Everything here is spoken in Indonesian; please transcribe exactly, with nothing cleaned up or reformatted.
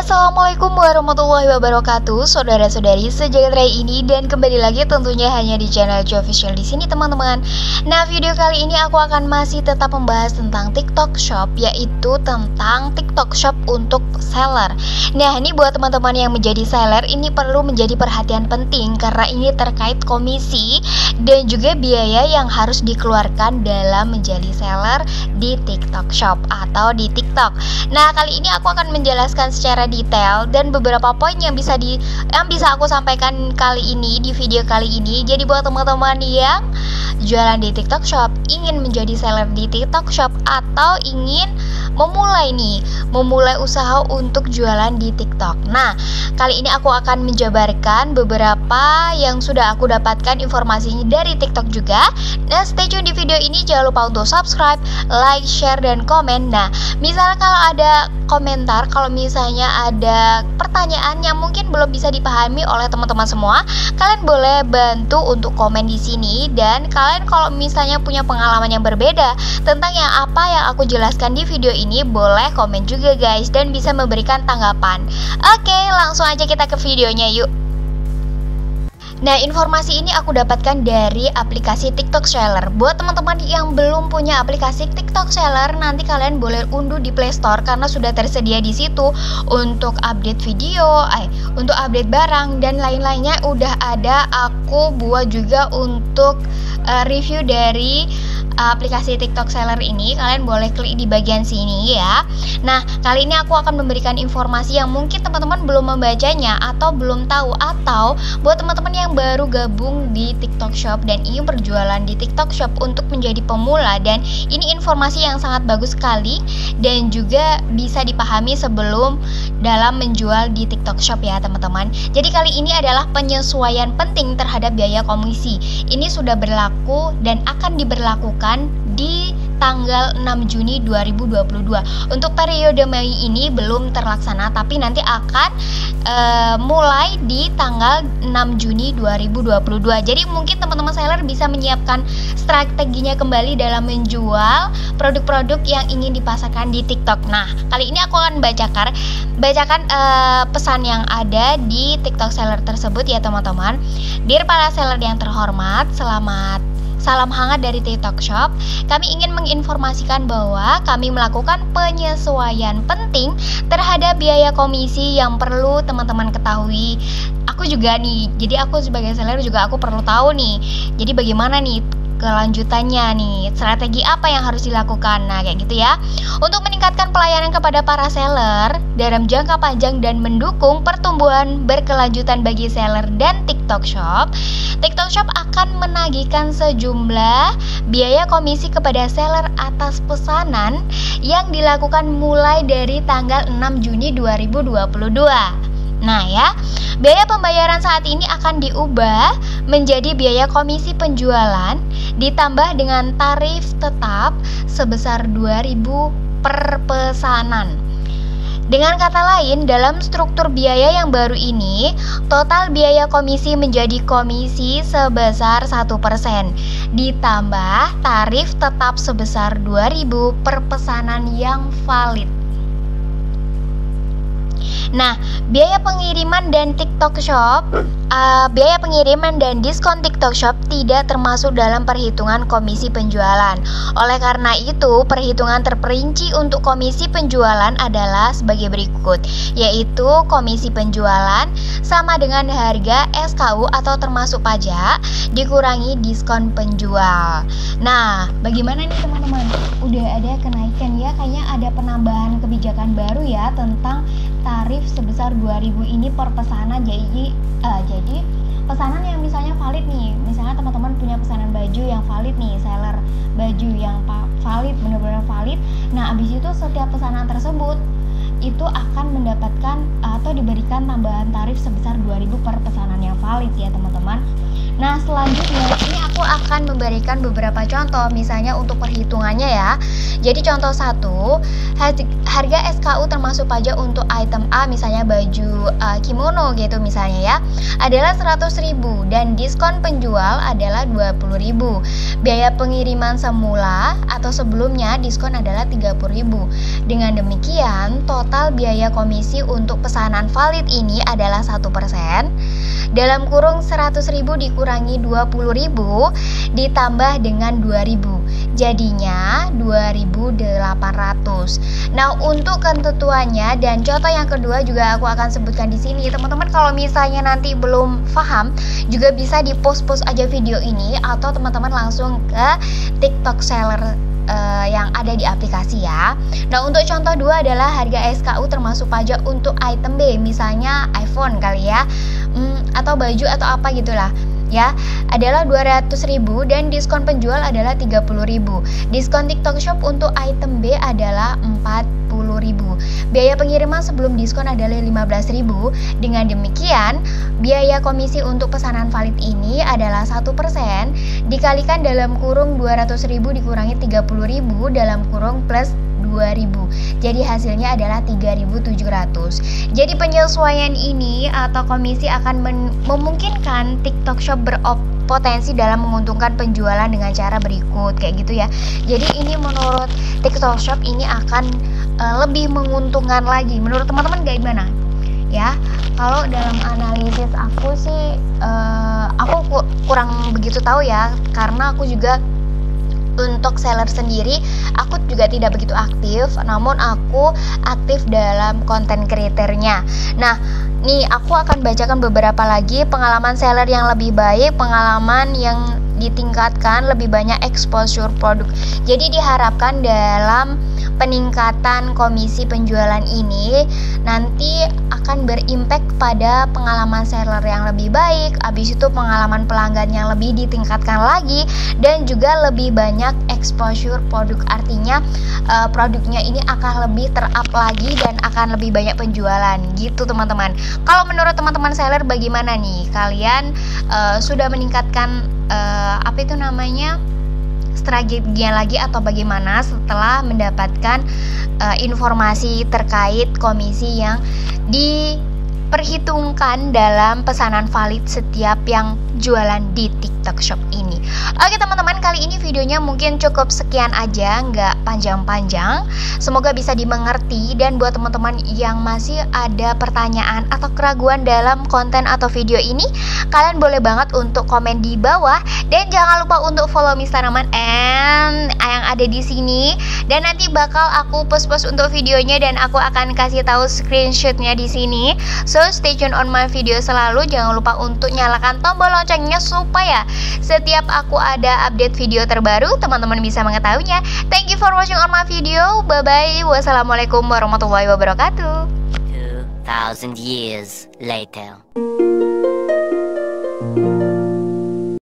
Assalamualaikum warahmatullahi wabarakatuh, saudara-saudari sejagat raya ini, dan kembali lagi tentunya hanya di channel Ica Official di sini, teman-teman. Nah, video kali ini aku akan masih tetap membahas tentang TikTok Shop, yaitu tentang TikTok Shop untuk seller. Nah, ini buat teman-teman yang menjadi seller, ini perlu menjadi perhatian penting karena ini terkait komisi dan juga biaya yang harus dikeluarkan dalam menjadi seller di TikTok Shop atau di TikTok. Nah, kali ini aku akan menjelaskan secara detail dan beberapa poin yang bisa di yang bisa aku sampaikan kali ini di video kali ini. Jadi buat teman-teman yang jualan di TikTok Shop, ingin menjadi seller di TikTok Shop, atau ingin memulai nih memulai usaha untuk jualan di TikTok. Nah, kali ini aku akan menjabarkan beberapa yang sudah aku dapatkan informasinya dari TikTok juga. Nah, stay tune di video ini, jangan lupa untuk subscribe, like, share, dan komen. Nah, misalnya kalau ada komentar, kalau misalnya ada pertanyaan yang mungkin belum bisa dipahami oleh teman-teman semua, kalian boleh bantu untuk komen di sini. Dan kalian kalau misalnya punya pengalaman yang berbeda tentang yang apa yang aku jelaskan di video ini, boleh komen juga guys, dan bisa memberikan tanggapan. Oke, langsung aja kita ke videonya yuk. Nah, informasi ini aku dapatkan dari aplikasi TikTok Seller. Buat teman-teman yang belum punya aplikasi TikTok Seller, nanti kalian boleh unduh di Play Store karena sudah tersedia di situ untuk update video, eh, untuk update barang dan lain-lainnya. Udah ada, aku buat juga untuk uh, review dari aplikasi TikTok Seller ini, kalian boleh klik di bagian sini ya. Nah, kali ini aku akan memberikan informasi yang mungkin teman-teman belum membacanya atau belum tahu, atau buat teman-teman yang baru gabung di TikTok Shop dan ingin berjualan di TikTok Shop untuk menjadi pemula, dan ini informasi yang sangat bagus sekali dan juga bisa dipahami sebelum dalam menjual di TikTok Shop ya teman-teman. Jadi kali ini adalah penyesuaian penting terhadap biaya komisi. Ini sudah berlaku dan akan diberlakukan di tanggal enam Juni dua ribu dua puluh dua. Untuk periode Mei ini belum terlaksana, tapi nanti akan e, mulai di tanggal enam Juni dua ribu dua puluh dua. Jadi mungkin teman-teman seller bisa menyiapkan strateginya kembali dalam menjual produk-produk yang ingin dipasarkan di TikTok. Nah, kali ini aku akan bacakan bacakan e, pesan yang ada di TikTok seller tersebut ya teman-teman. Dear para seller yang terhormat, selamat salam hangat dari TikTok Shop. Kami ingin menginformasikan bahwa kami melakukan penyesuaian penting terhadap biaya komisi yang perlu teman-teman ketahui. Aku juga nih, jadi aku sebagai seller juga aku perlu tahu nih. Jadi bagaimana nih kelanjutannya nih, strategi apa yang harus dilakukan, nah kayak gitu ya, untuk meningkatkan pelayanan kepada para seller dalam jangka panjang dan mendukung pertumbuhan berkelanjutan bagi seller dan TikTok Shop. TikTok Shop akan menagihkan sejumlah biaya komisi kepada seller atas pesanan yang dilakukan mulai dari tanggal enam Juni dua ribu dua puluh dua. Nah ya, biaya pembayaran saat ini akan diubah menjadi biaya komisi penjualan ditambah dengan tarif tetap sebesar dua ribu per pesanan. Dengan kata lain, dalam struktur biaya yang baru ini, total biaya komisi menjadi komisi sebesar satu persen ditambah tarif tetap sebesar dua ribu per pesanan yang valid. Nah, biaya pengiriman dan TikTok Shop, uh, biaya pengiriman dan diskon TikTok Shop tidak termasuk dalam perhitungan komisi penjualan. Oleh karena itu, perhitungan terperinci untuk komisi penjualan adalah sebagai berikut, yaitu komisi penjualan sama dengan harga S K U atau termasuk pajak dikurangi diskon penjual. Nah, bagaimana nih teman-teman? Udah ada kenaikan ya, kayaknya ada penambahan kebijakan baru ya tentang tarif sebesar dua ribu ini per pesanan. Jadi uh, jadi pesanan yang misalnya valid nih, misalnya teman-teman punya pesanan baju yang valid nih, seller baju yang valid, benar-benar valid. Nah, abis itu setiap pesanan tersebut itu akan mendapatkan atau diberikan tambahan tarif sebesar dua ribu per pesanan yang valid ya teman-teman. Nah, selanjutnya ini aku aku akan memberikan beberapa contoh, misalnya untuk perhitungannya ya. Jadi contoh satu, harga S K U termasuk pajak untuk item A, misalnya baju uh, kimono gitu misalnya ya, adalah seratus ribu dan diskon penjual adalah dua puluh ribu. Biaya pengiriman semula atau sebelumnya diskon adalah tiga puluh ribu. Dengan demikian, total biaya komisi untuk pesanan valid ini adalah satu persen dalam kurung seratus ribu dikurangi dua puluh ribu ditambah dengan dua ribu. Jadinya dua ribu delapan ratus. Nah, untuk ketentuannya dan contoh yang kedua juga aku akan sebutkan di sini. Teman-teman kalau misalnya nanti belum paham juga bisa di-post-post aja video ini, atau teman-teman langsung ke TikTok Seller yang ada di aplikasi ya. Nah, untuk contoh dua adalah harga S K U termasuk pajak untuk item B, misalnya iPhone kali ya, hmm, atau baju atau apa gitulah ya, adalah dua ratus ribu dan diskon penjual adalah tiga puluh ribu. Diskon TikTok Shop untuk item B adalah empat puluh ribu. Biaya pengiriman sebelum diskon adalah lima belas ribu. Dengan demikian, biaya komisi untuk pesanan valid ini adalah satu persen dikalikan dalam kurung dua ratus ribu dikurangi tiga puluh ribu dalam kurung plus dua ribu. Jadi hasilnya adalah tiga ribu tujuh ratus. Jadi penyesuaian ini atau komisi akan memungkinkan TikTok Shop berpotensi dalam menguntungkan penjualan dengan cara berikut kayak gitu ya. Jadi ini menurut TikTok Shop ini akan e, lebih menguntungkan lagi. Menurut teman-teman kayak gimana? Ya, kalau dalam analisis aku sih e, aku kurang begitu tahu ya, karena aku juga untuk seller sendiri aku juga tidak begitu aktif, namun aku aktif dalam konten kreatornya. Nah, nih aku akan bacakan beberapa lagi pengalaman seller yang lebih baik, pengalaman yang ditingkatkan, lebih banyak exposure produk. Jadi diharapkan dalam peningkatan komisi penjualan ini nanti akan berimpact pada pengalaman seller yang lebih baik, habis itu pengalaman pelanggan yang lebih ditingkatkan lagi, dan juga lebih banyak exposure produk, artinya uh, produknya ini akan lebih ter-up lagi dan akan lebih banyak penjualan gitu teman-teman. Kalau menurut teman-teman seller bagaimana nih? Kalian uh, sudah meningkatkan Uh, apa itu namanya strateginya lagi atau bagaimana setelah mendapatkan uh, informasi terkait komisi yang diperhitungkan dalam pesanan valid setiap yang jualan di TikTok Shop ini? Oke teman-teman, kali ini videonya mungkin cukup sekian aja, nggak panjang-panjang, semoga bisa dimengerti. Dan buat teman-teman yang masih ada pertanyaan atau keraguan dalam konten atau video ini, kalian boleh banget untuk komen di bawah, dan jangan lupa untuk follow Instagram and yang ada di sini. Dan nanti bakal aku post-post untuk videonya, dan aku akan kasih tahu screenshotnya di sini. So stay tune on my video selalu. Jangan lupa untuk nyalakan tombol loncengnya supaya setiap aku ada update video terbaru teman-teman bisa mengetahuinya. Thank you for watching on my video. Bye bye. Wassalamualaikum warahmatullahi wabarakatuh. two thousand years later. Thank you.